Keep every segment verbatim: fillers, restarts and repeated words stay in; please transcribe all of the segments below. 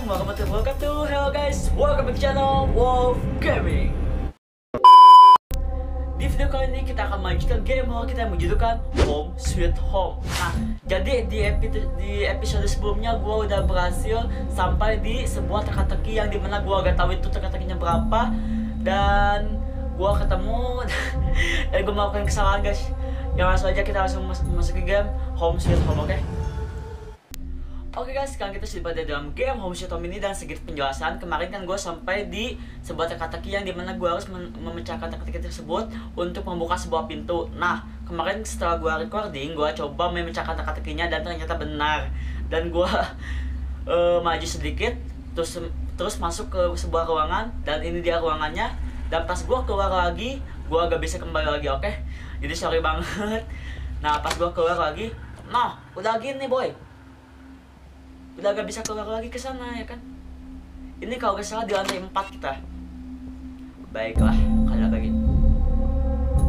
Assalamualaikum warahmatullahi wabarakatuh. Hello guys, welcome back to channel Wolf Gaming. Di video kali ini kita akan melanjutkan game horror kita yang menjudulkan Home Sweet Home. Nah, jadi di episode, di episode sebelumnya gue udah berhasil sampai di sebuah teka-teki yang dimana gue gak tahu itu teka-tekinya berapa. Dan gue ketemu dan gue melakukan kesalahan guys. Yang langsung aja kita langsung masuk, masuk ke game Home Sweet Home, oke? Okay? Oke okay guys, sekarang kita sudah berada dalam game Home Sweet Home ini, dan sedikit penjelasan. Kemarin kan gue sampai di sebuah teka-teki yang dimana gue harus memecahkan teka-teki tersebut untuk membuka sebuah pintu. Nah, kemarin setelah gue recording, gue coba memecahkan teka-tekinya dan ternyata benar. Dan gue uh, maju sedikit, terus terus masuk ke sebuah ruangan, dan ini dia ruangannya. Dan pas gue keluar lagi, gue agak bisa kembali lagi, oke? Okay? Jadi sorry banget. Nah, pas gue keluar lagi, nah, udah gini boy. Udah gak bisa keluar lagi ke sana, ya kan? Ini kalau gak salah di lantai empat kita. Baiklah, kalian bagi.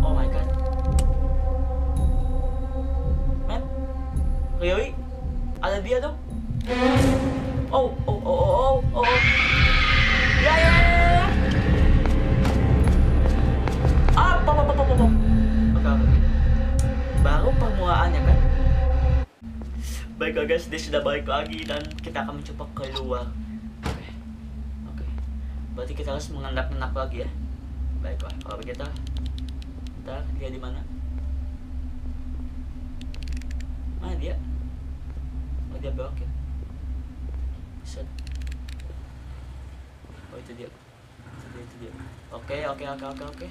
Oh my god. Man, really? Ada dia dong? Oh, oh, oh, oh, oh, oh, oh. Ya, ya, ya. Apa, apa, apa, apa, apa. Oke, oke. Baru permulaannya kan? Baiklah guys, dia sudah balik lagi dan kita akan mencoba keluar. Oke, okay. Oke. Okay. Berarti kita harus mengendap-endap lagi ya. Baiklah, kalau begitu, ntar dia di mana? Mana dia? Oh dia belok ya. Set. Oh itu dia. Itu dia, itu dia. Oke, okay, oke, okay, oke, okay, oke, okay.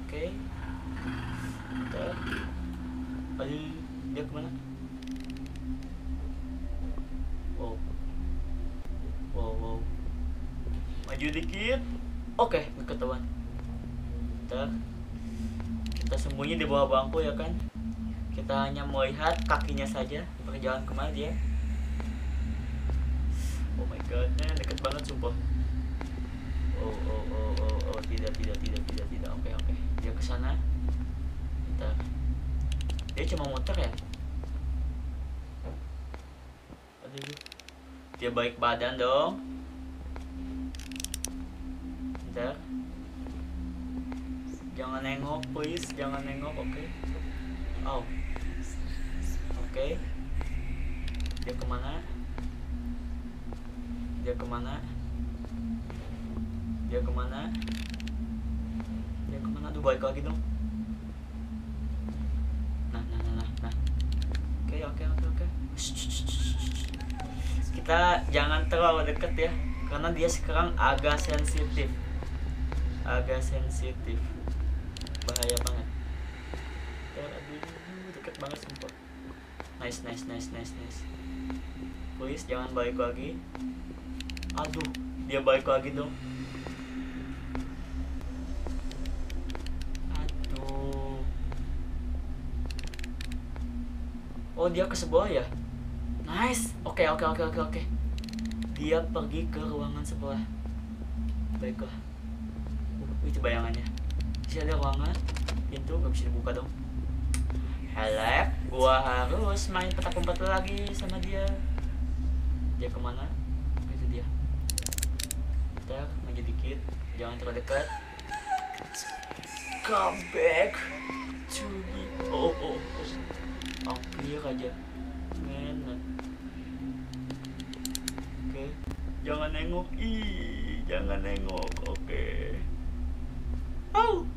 Oke. Oke. Ntar. Paling dia kemana? Wow, wow, wow. Maju dikit. Oke, okay, ketahuan. Kita, kita sembunyi di bawah bangku ya kan? Kita hanya melihat kakinya saja berjalan kemana dia. Oh my god, nah, dekat banget sumpah. Oh, oh, oh, oh, oh, tidak, tidak, tidak, tidak, tidak. Oke, okay, oke. Okay. Dia ke sana. Kita, dia cuma muter ya. Aduh. Dia balik badan dong. Bentar. Jangan nengok please, jangan nengok, oke okay. Oh. Oke okay. Dia kemana? Dia kemana? Dia kemana? Dia kemana? Aduh balik lagi dong. Nah, nah, nah, nah, nah. Oke, okay, oke, okay, oke, okay, oke okay. Kita jangan terlalu deket ya, karena dia sekarang agak sensitif, agak sensitif, bahaya banget. Aduh, deket banget sumpah. Nice, nice, nice, nice, nice. Please jangan balik lagi. Aduh, dia balik lagi dong. Aduh. Oh dia ke sebelah ya. Nice. Oke, oke, oke, oke, oke. Dia pergi ke ruangan sebelah. Baiklah. Uh, itu bayangannya. Masih ada ruangan, pintu nggak bisa dibuka dong. Helep, gua harus main petak umpet lagi sama dia. Dia kemana? Itu dia. Bentar, maju dikit. Jangan terlalu dekat. Come back to me. Oh, oh, oh. Hampir aja. Enak. Oke, okay. Jangan nengok, ih, jangan nengok, oke. Okay. Oh,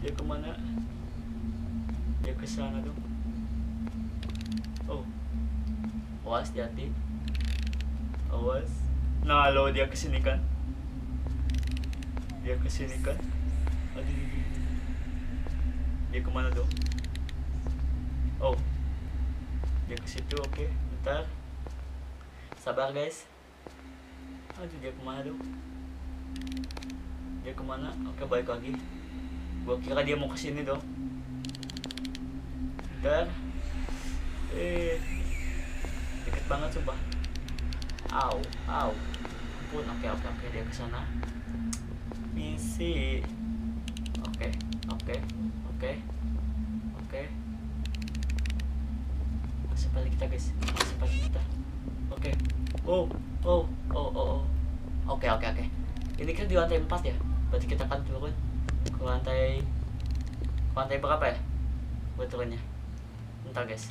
dia kemana? Dia ke sana dong. Oh, awas di hati, awas. Nah, lo dia kesini kan? Dia kesini kan? Aduh, dia kemana dong? Oh, dia ke situ, oke, okay. Bentar, sabar guys. Aduh, dia kemana dong? Dia kemana? Oke, okay, balik lagi. Gua kira dia mau kesini dong. Bentar, eh, deket banget sumpah. Au, au, ampun, oke, okay, oke, okay, oke, okay. Dia kesana. Misi, oke, okay, oke, okay, oke, okay, oke. Okay. Sepali kita guys, sepali kita. Oke. Okay. Oh, oh, oh, oh, oh. Oke, okay, oke, okay, oke. Okay. Ini kan di lantai empat ya. Berarti kita akan turun ke lantai ke lantai berapa ya? Buat turunnya. Bentar, guys.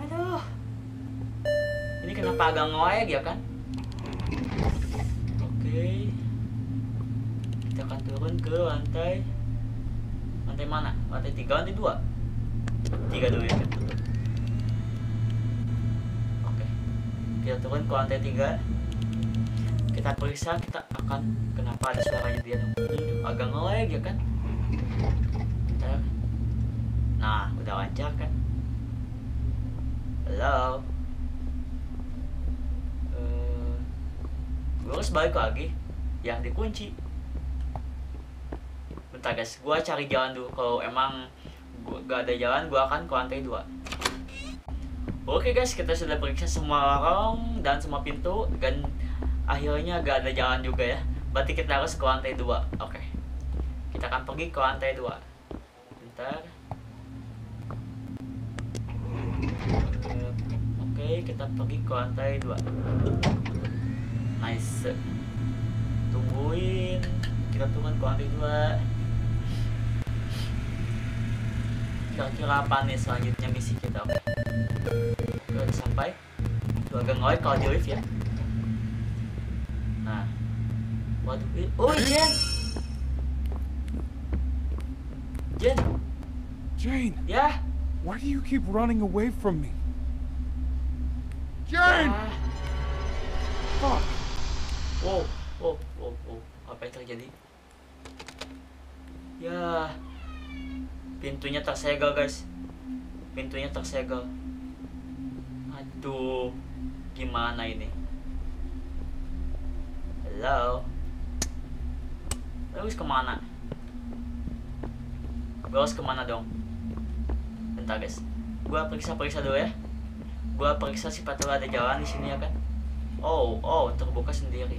Aduh. Ini kenapa agak ngoek ya kan? Oke. Okay. Kita akan turun ke lantai lantai mana? Lantai tiga, lantai dua. Tiga dulu ya. Kita turun ke lantai tiga, kita periksa, kita akan kenapa ada suaranya dia agak ngelag ya kan. Bentar. Nah udah lancar kan. Halo, uh, gue harus balik lagi ya, dikunci. Bentar guys, gue cari jalan dulu. Kalau emang gua gak ada jalan, gue akan ke lantai dua. Oke guys, kita sudah periksa semua lorong dan semua pintu, dan akhirnya gak ada jalan juga ya. Berarti kita harus ke lantai dua. Oke, kita akan pergi ke lantai dua. Bentar. Oke, kita pergi ke lantai dua. Nice. Tungguin. Kita turun ke lantai dua. Kira-kira apa nih selanjutnya misi kita? Oke, udah sampai. Tuh agak ngoy kalau di lift ya. Nah, waduh, oh Jane, Jane, Jane, ya. Why do you keep running away from me, Jane? Ah. Fuck. Wow, wow, wow, wow. Apa yang terjadi? Ya, pintunya tersegel guys. Pintunya tersegel. Aduh, gimana ini? Halo, terus kemana? Gue harus kemana dong? Bentar guys, gue periksa-periksa dulu ya. Gue periksa sifat ada jalan di sini ya kan? Oh, oh, terbuka sendiri.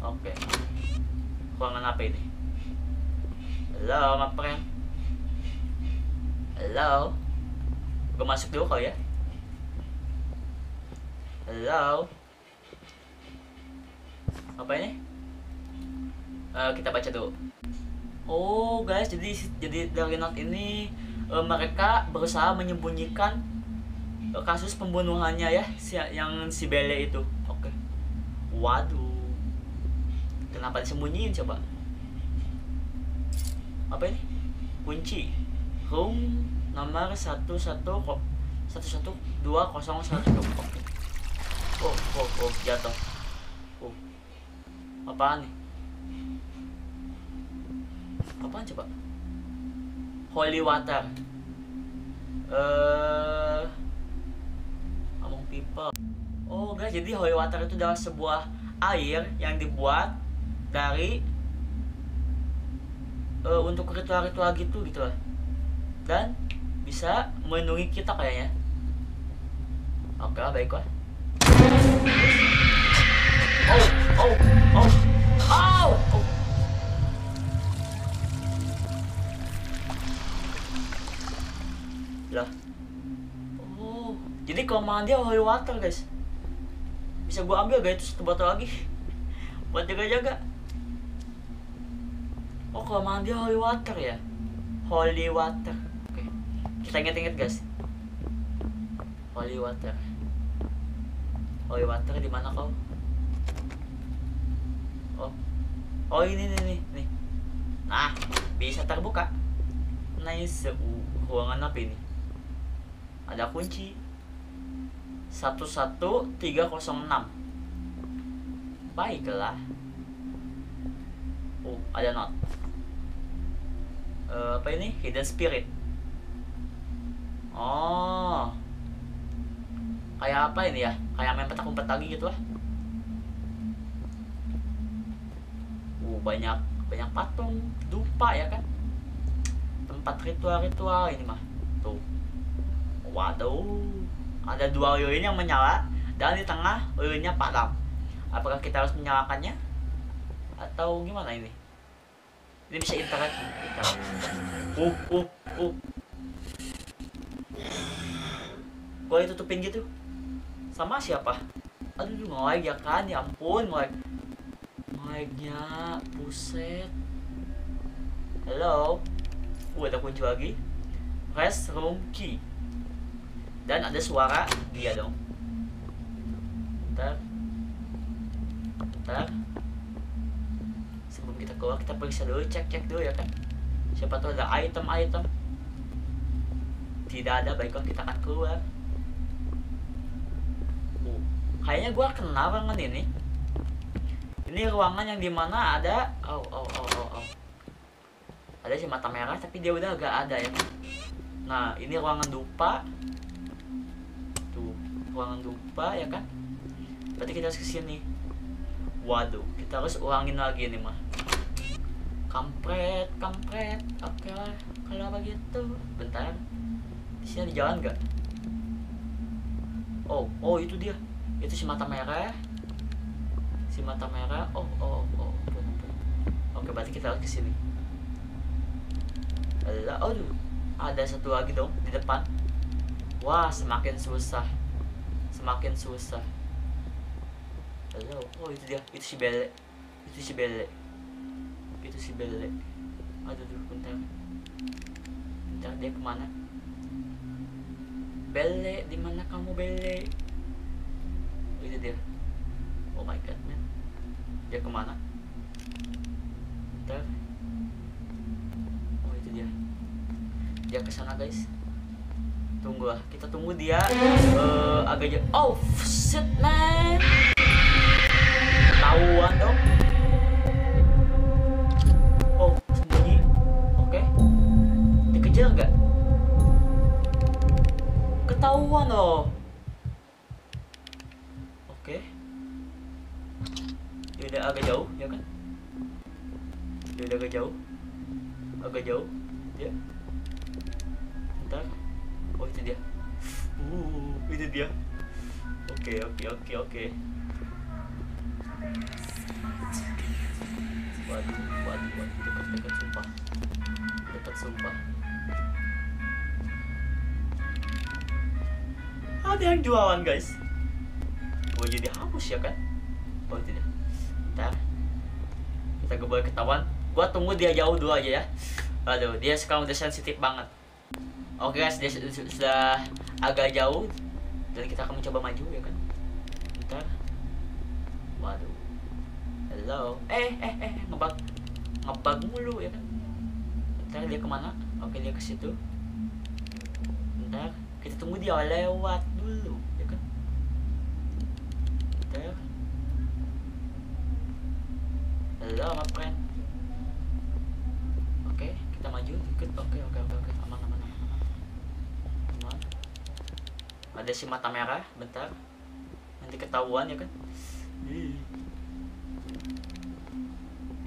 Oke, okay. Ruangan apa ini? Halo, my friend. Halo, gue masuk dulu kok ya. Halo, apa ini? Uh, kita baca dulu. Oh guys, jadi jadi dari not ini uh, mereka berusaha menyembunyikan uh, kasus pembunuhannya ya, si, yang si Belle itu. Oke. Okay. Waduh, kenapa disembunyiin coba? Apa ini? Kunci room nomor satu satu satu satu dua kosong satu. Oh, oh, oh, jatuh. Oh, apaan nih? Apaan coba? Holy Water. Eh, uh, among people. Oh, guys, jadi Holy Water itu adalah sebuah air yang dibuat dari uh, untuk ritual-ritual gitu gitu lah. Dan bisa melindungi kita kayaknya. Oke, okay, baiklah. Oh, oh, oh, oh, oh. Lah. Oh, jadi kelemahan dia holy water, guys. Bisa gua ambil gak itu satu botol lagi? Buat jaga-jaga. Oh, kelemahan dia holy water ya. Holy water. Oke. Okay. Kita inget-inget, guys. Holy water. Holy water di mana kau? Oh, oh ini nih nih. Nah, bisa terbuka. Nice. Uh, ruangan apa ini? Ada kunci. satu satu tiga nol enam. Baiklah. Oh, ada not. Uh, apa ini? Hidden spirit. Oh. Kayak apa ini ya? Kayak main petak-umpet lagi gitu lah. Uh, banyak banyak patung, dupa ya kan? Tempat ritual-ritual ini mah. Tuh. Waduh. Ada dua lilin yang menyala dan di tengah lilinnya padam. Apakah kita harus menyalakannya? Atau gimana ini? Ini bisa interaksi. Uh, uh, uh. Gua ditutupin gitu. Sama siapa? Aduh, nge-lag ya kan? Ya ampun, nge-lag. Nge-lagnya, buset. Hello. Uh, ada kunci lagi. Restroom key. Dan ada suara dia dong. Bentar. Bentar. Sebelum kita keluar, kita periksa dulu, cek-cek dulu ya kan. Siapa tuh ada item-item. Tidak ada, baiklah kita akan keluar. Uh, kayaknya gua kenal ruangan ini. Ini ruangan yang dimana ada, oh oh oh oh, oh. ada si mata merah, tapi dia udah agak ada ya. Nah, ini ruangan dupa. Tuh, ruangan dupa ya kan. Berarti kita harus kesini. Waduh, kita harus ulangin lagi ini mah. Kampret, kampret. Oke lah, kalau begitu, bentar. Di sini ada jalan nggak? Oh, oh itu dia. Itu si mata merah. Si mata merah. Oh, oh, oh. Oke, berarti kita harus ke sini. Ada, aduh, ada satu lagi dong di depan. Wah, semakin susah. Semakin susah. Ada, oh itu dia. Itu si Belle. Itu si Belle. Itu si Belle. Aduh, bentar. Bentar, dia kemana? Belle, di mana kamu Belle? Oh, itu dia. Oh my god, man. Dia kemana? Bentar. Oh itu dia. Dia kesana guys. Tunggulah, kita tunggu dia. Uh, agak jauh. Oh shit man. Ketahuan dong. Oh sembunyi. Oke. Okay. Dikejar nggak? Ketahuan loh. Oke. Dia udah agak jauh, ya kan? Dia udah agak jauh. Agak jauh. Dia. Bentar. Oh, itu dia. Uh, itu dia. Oke, oke, oke, oke. Waduh, waduh, waduh. Dekat-dekat sumpah. Dekat sumpah. Ada yang jualan guys. Gue jadi hapus ya kan. Oh tidak. Bentar. Kita gak boleh ketahuan. Gue tunggu dia jauh dulu aja ya. Aduh, dia sekarang udah sensitif banget. Oke guys, dia sudah agak jauh. Dan kita akan mencoba maju ya kan. Bentar. Waduh. Hello. Eh eh eh ngebug. Ngebug mulu ya kan. Bentar, dia kemana? Oke, dia ke situ. Bentar. Kita tunggu dia lewat dulu, ya kan? Bentar. Halo, my friend. Oke, kita maju dikit. Oke, oke, oke, oke. Aman, aman, aman, aman. Aman. Ada si mata merah, bentar. Nanti ketahuan, ya kan?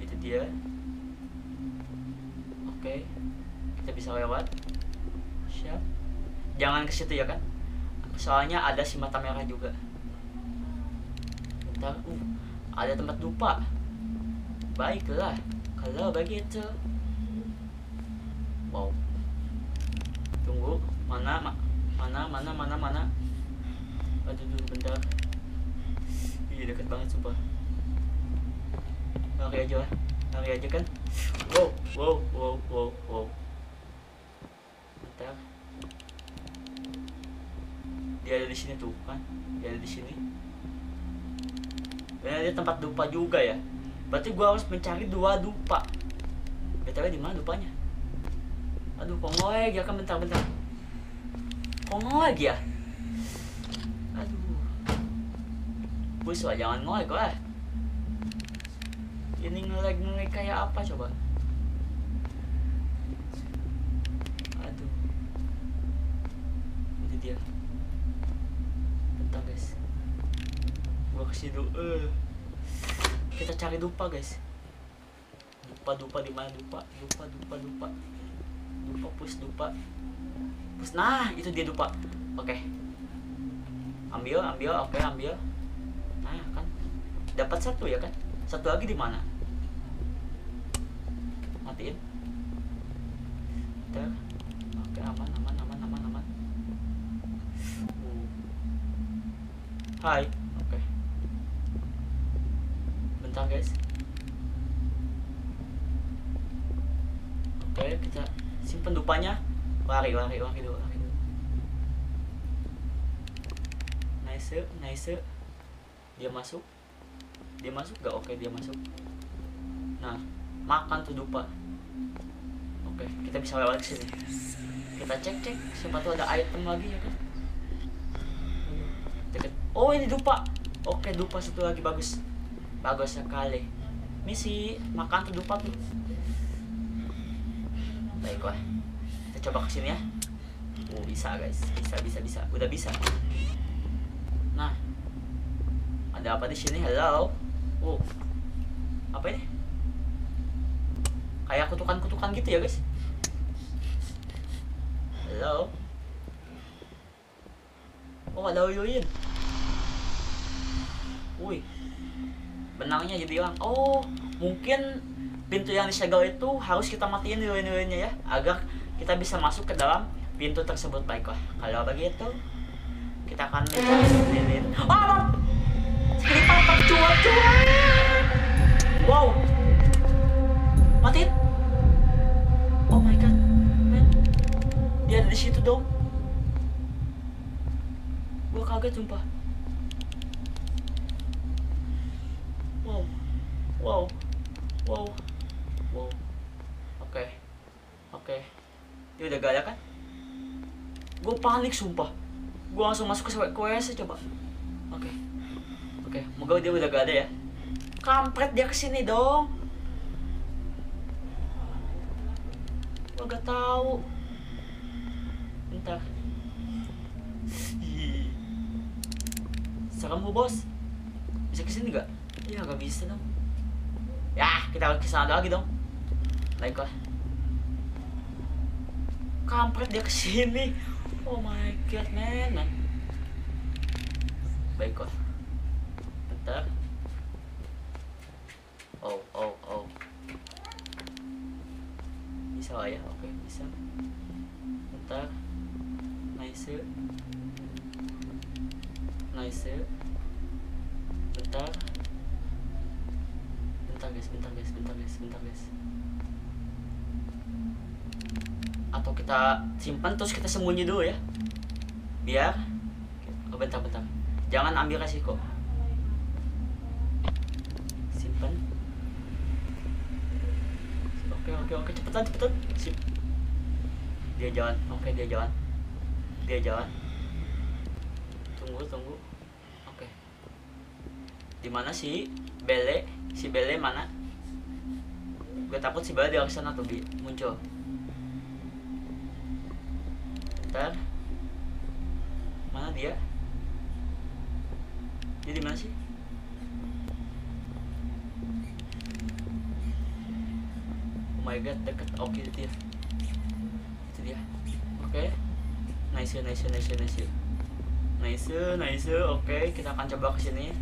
Itu dia. Oke, kita bisa lewat. Siap. Jangan ke situ ya kan, soalnya ada si mata merah juga. Bentar, uh, ada tempat dupa. Baiklah, kalau begitu. Wow. Tunggu, mana, ma mana, mana, mana, mana. Aduh, dulu bentar. Iya dekat banget sumpah. Lari aja lah, lari aja kan. Wow, wow, wow, wow, wow. Bentar. Dia ada di sini tuh kan, dia ada di sini. Dan ada tempat dupa juga ya. Berarti gua harus mencari dua dupa. Betulnya di mana dupanya? Aduh, kongol lagi ya kan, bentar-bentar. Kongol lagi ya. Aduh. Bus lah, jangan ngolek lah. Ini ngelag-ngelag kayak apa coba? Aduh. Ini dia. Guys, gua kasih dulu. Uh. Kita cari dupa guys. Dupa dupa di mana dupa? Dupa dupa dupa. Dupa push dupa. Push. Nah itu dia dupa. Oke. Okay. Ambil ambil. Oke okay, ambil. Nah kan. Dapat satu ya kan. Satu lagi di mana? Matiin. Bentar. Oke okay, aman aman aman aman aman. Hai. Oke. Okay. Bentar guys. Oke, okay, kita simpen dupanya. Lari, lari, lari dulu, lari dulu. Nice, nice. Dia masuk. Dia masuk gak? Oke, okay, dia masuk. Nah, makan tuh dupa. Oke, okay, kita bisa lewat sini. Kita cek-cek siapa tuh ada item lagi ya kan. Oh, ini dupa. Oke, dupa satu lagi, bagus. Bagus sekali. Misi, makan tuh dupa tuh. Baiklah. Kita coba kesini ya. Oh, bisa guys. Bisa, bisa, bisa. Udah bisa. Nah. Ada apa di sini? Hello. Oh. Apa ini? Kayak kutukan-kutukan gitu ya, guys. Hello. Oh, ada uyuin. Wih, benangnya jadi hilang. Oh, mungkin pintu yang disegel itu harus kita matiin lilin-lilinnya ya, agar kita bisa masuk ke dalam pintu tersebut. Baiklah, kalau begitu kita akan mencari lilin. Oh, sekelipat tercuat-cuat. Wow, matiin. Oh my god, man, dia ada di situ dong. Gua kaget sumpah. Wow, wow, wow, wow. Oke, okay. Oke, okay. Dia udah gak ada kan? Gue panik sumpah. Gue langsung masuk ke quest coba. Oke, okay. Oke, okay. Moga dia udah gak ada ya. Kampret dia kesini dong. Gue gak tahu. Bentar. Serem bu bos. Bisa kesini gak? Ya gak bisa dong. Ya kita ke sana lagi dong. Baiklah. Kampret dia kesini. Oh my god man, man. Baiklah. Bentar. Oh oh oh. Bisa lah ya. Oke bisa. Bentar. Nice. Nice. Bentar. Bentar guys, bentar guys, bentar guys, bentar guys. Atau kita simpan terus kita sembunyi dulu ya. Biar oh, bentar, bentar. Jangan ambil resiko. Simpan. Oke, oke, oke, cepetan, cepetan. Sip. Dia jalan. Oke, dia jalan. Dia jalan. Tunggu, tunggu. Oke. Di mana sih Belle? Si Belle mana? Gue takut si Belle di sana tuh bi muncul. Bentar. Mana dia? Dia di mana sih? Oh my god, deket. Oke, itu dia. Itu dia. Oke. Okay. Nice, nice, nice, nice. Nice, nice. Oke, okay, kita akan coba ke sini.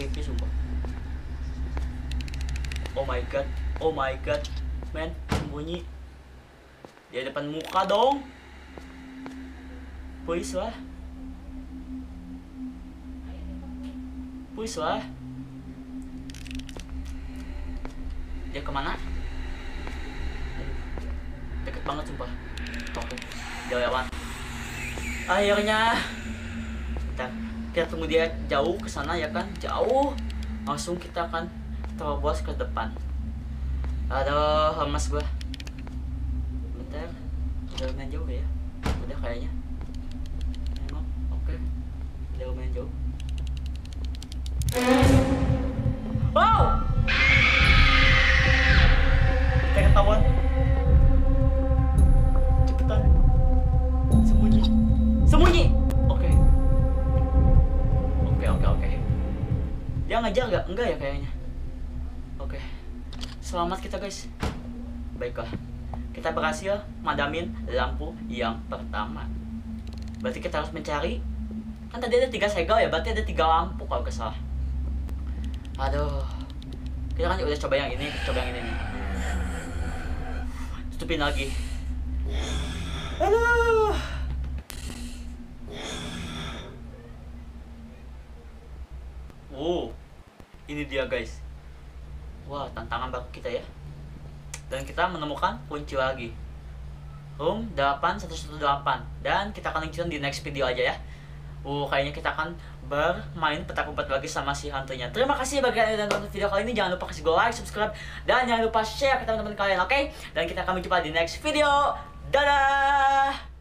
Creepy sumpah. Oh my god, oh my god, man, sembunyi. Dia depan muka dong. Please lah, please lah. Dia kemana? Deket banget sumpah. Oke, dia lewat. Akhirnya. Bentar. Kita tunggu dia jauh ke sana ya kan, jauh. Langsung kita akan terobos ke depan. Aduh, lemas gua. Bentar, udah lumayan jauh ya. Udah kayaknya. Emang, oke. Udah lumayan jauh. Wow! Kita ketahuan. Cepetan. Sembunyi. Sembunyi! Dia ngejar gak? Enggak ya kayaknya. Oke, okay. Selamat kita guys. Baiklah, kita berhasil madamin lampu yang pertama. Berarti kita harus mencari. Kan tadi ada tiga segel ya, berarti ada tiga lampu kalau gak salah. Aduh, kita kan udah coba yang ini, coba yang ini nih. Tutupin lagi. Aduh. Wow, ini dia guys. Wah, tantangan baru kita ya. Dan kita menemukan kunci lagi, Home delapan satu satu delapan. Dan kita akan lanjutkan di next video aja ya. Uh, kayaknya kita akan bermain petak umpet lagi sama si hantunya. Terima kasih bagi kalian yang udah nonton video kali ini. Jangan lupa kasih gue like, subscribe, dan jangan lupa share ke teman-teman kalian, oke? Okay? Dan kita akan jumpa di next video. Dadah!